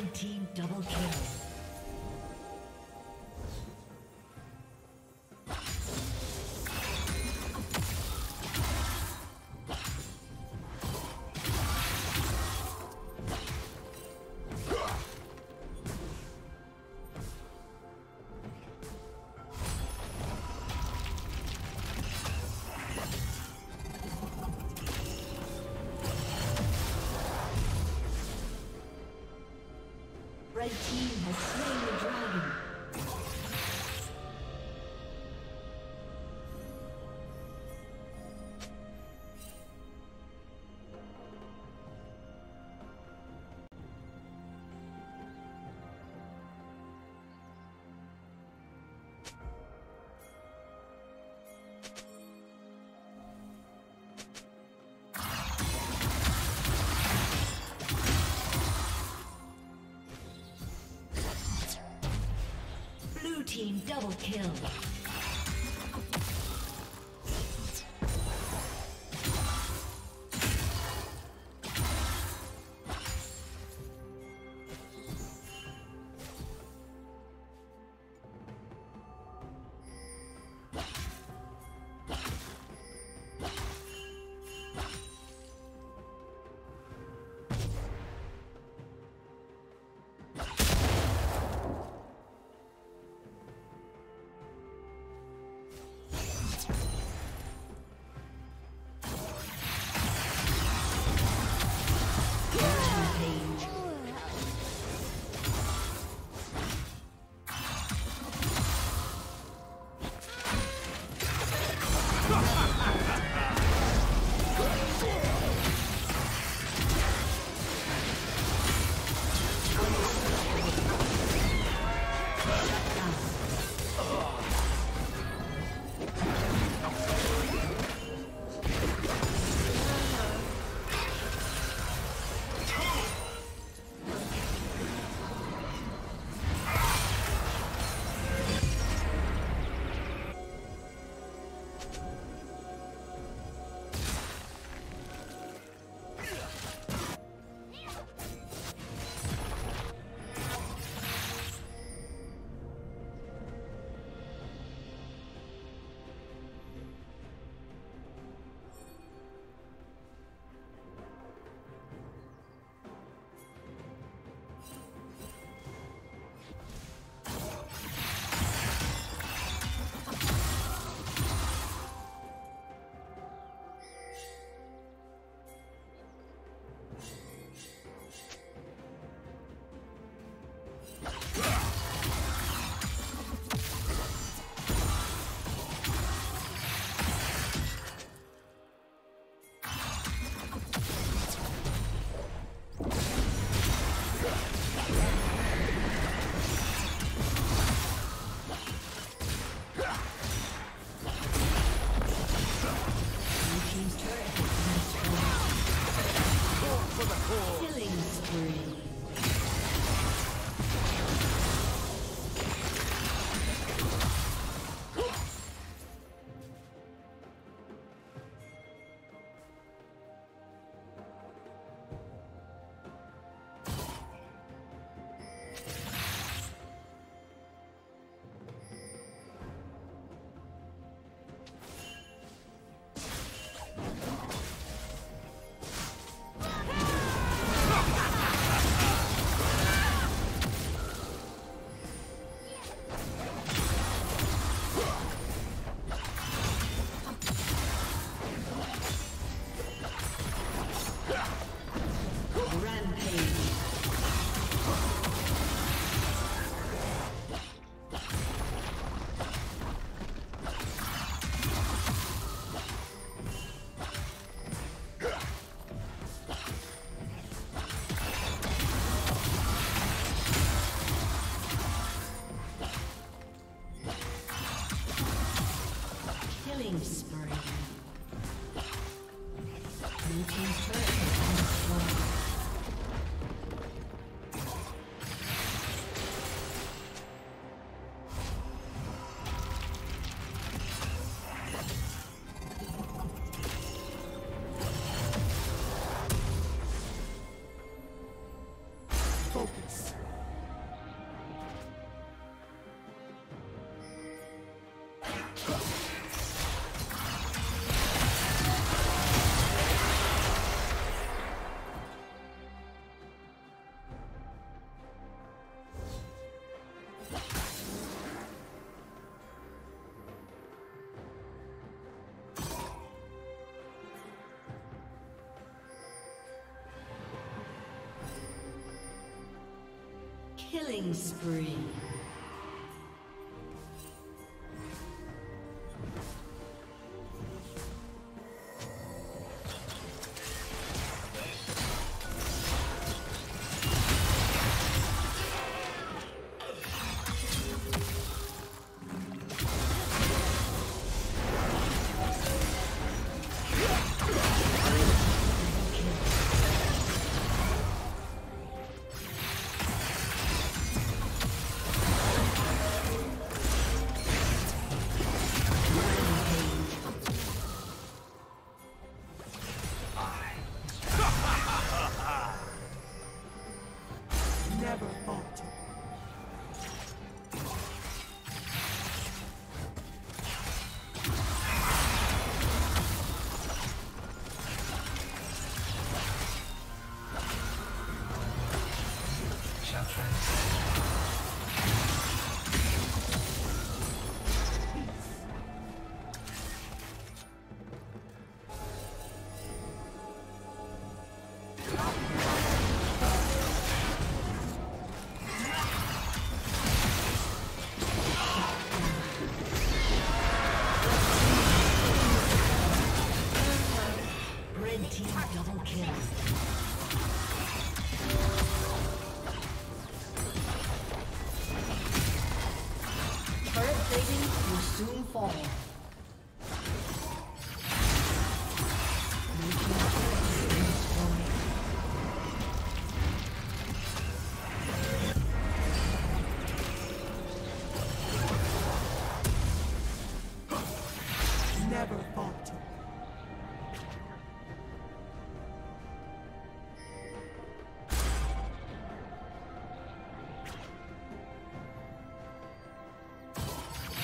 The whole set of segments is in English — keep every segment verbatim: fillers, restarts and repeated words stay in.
Red team double kill. Red team has slain the dragon. Team double kill. focus. Killing spree.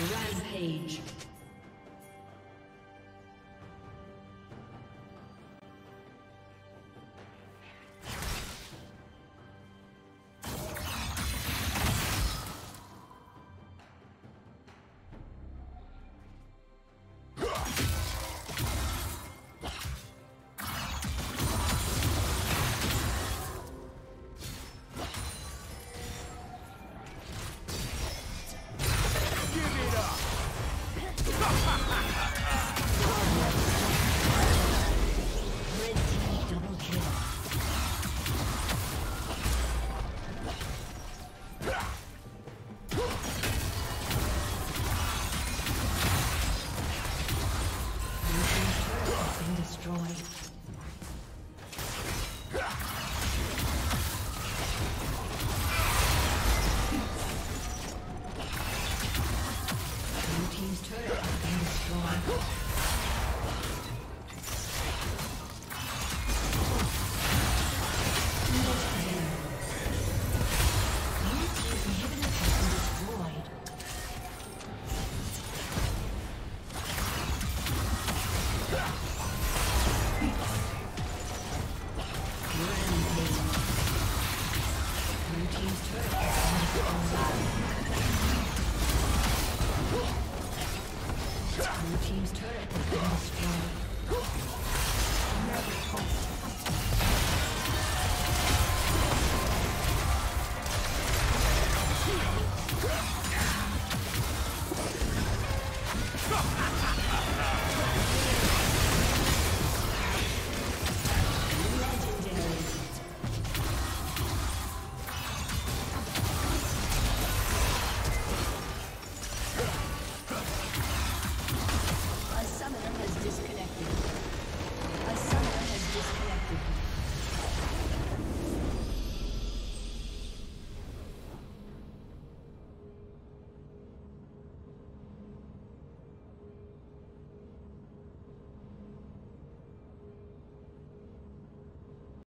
Rampage. Blue team's turret has been destroyed.